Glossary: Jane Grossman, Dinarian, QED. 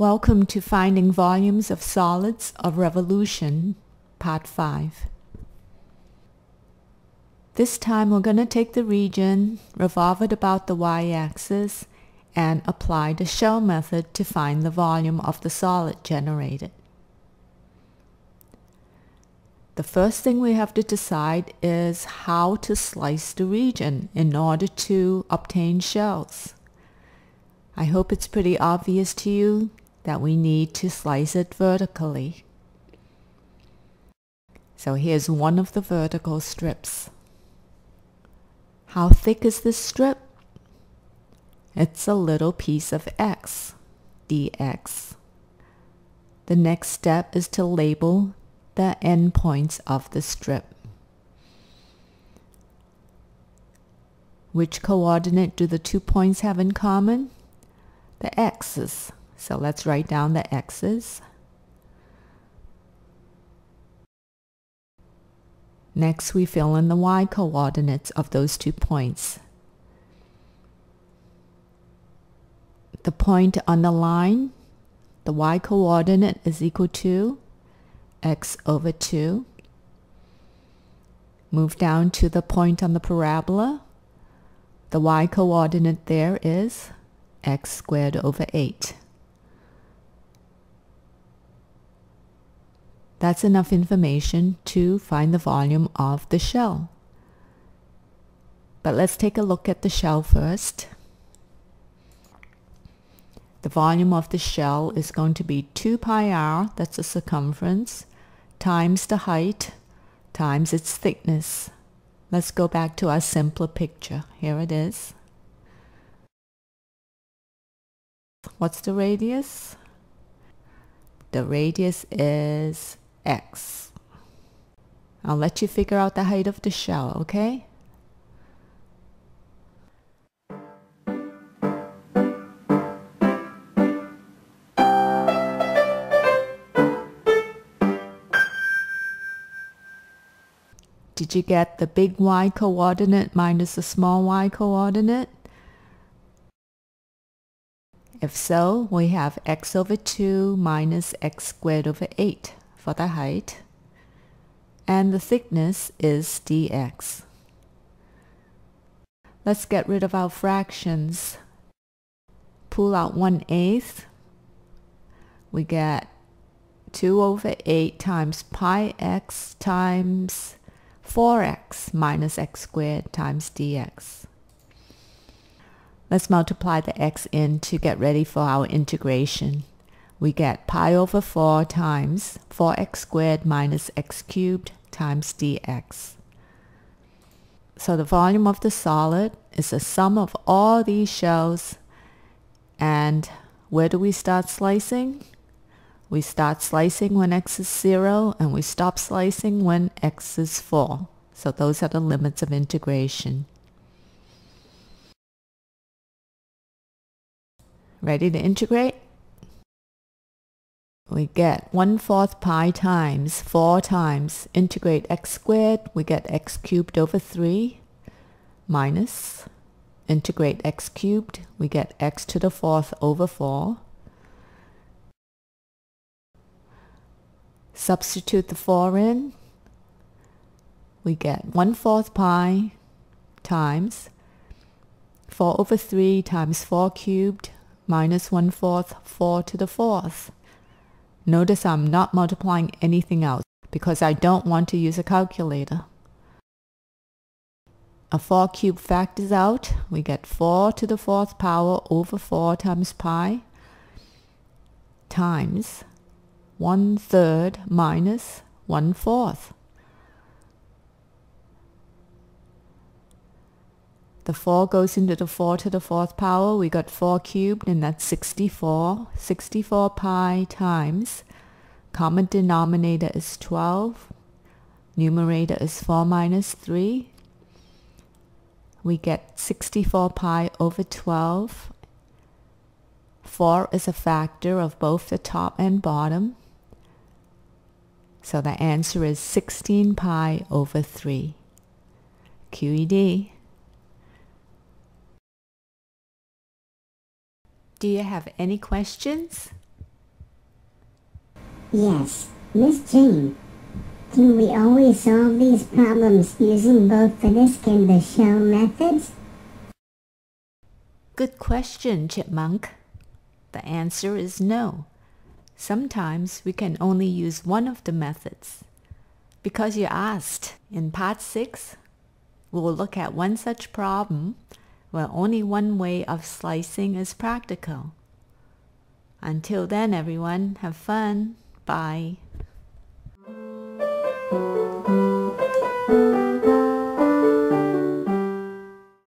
Welcome to Finding Volumes of Solids of Revolution, Part 5. This time we're going to take the region, revolve it about the y-axis, and apply the shell method to find the volume of the solid generated. The first thing we have to decide is how to slice the region in order to obtain shells. I hope it's pretty obvious to you that we need to slice it vertically. So here's one of the vertical strips. How thick is this strip? It's a little piece of x, dx. The next step is to label the endpoints of the strip. Which coordinate do the two points have in common? The x's. So let's write down the x's. Next, we fill in the y coordinates of those two points. The point on the line, the y coordinate is equal to x over 2. Move down to the point on the parabola. The y coordinate there is x squared over 8. That's enough information to find the volume of the shell. But let's take a look at the shell first. The volume of the shell is going to be 2 pi r, that's the circumference, times the height, times its thickness. Let's go back to our simpler picture. Here it is. What's the radius? The radius is x. I'll let you figure out the height of the shell, okay? Did you get the big y coordinate minus the small y coordinate? If so, we have x over 2 minus x squared over 8 for the height. And the thickness is dx. Let's get rid of our fractions. Pull out 1/8. We get 2 over 8 times pi x times 4x minus x squared times dx. Let's multiply the x in to get ready for our integration. We get pi over 4 times 4x squared minus x cubed times dx. So the volume of the solid is the sum of all these shells. And where do we start slicing? We start slicing when x is 0, and we stop slicing when x is 4. So those are the limits of integration. Ready to integrate? We get 1/4 pi times 4 times integrate x squared, we get x cubed over 3, minus integrate x cubed, we get x to the 4th over 4. Substitute the 4 in, we get 1/4 pi times 4 over 3 times 4 cubed minus 1/4 4 to the 4th. Notice I'm not multiplying anything else because I don't want to use a calculator. A 4 cube factors out, we get 4 to the 4th power over 4 times pi times 1/3 minus 1/4. The 4 goes into the 4 to the 4th power. We got 4 cubed, and that's 64. 64 pi times, common denominator is 12, numerator is 4 minus 3. We get 64 pi over 12. 4 is a factor of both the top and bottom. So the answer is 16 pi over 3. QED. Do you have any questions? Yes, Miss Jane. Do we always solve these problems using both the disk and the shell methods? Good question, Chipmunk. The answer is no. Sometimes we can only use one of the methods. Because you asked, in Part 6, we'll look at one such problem where only one way of slicing is practical. Until then, everyone, have fun. Bye.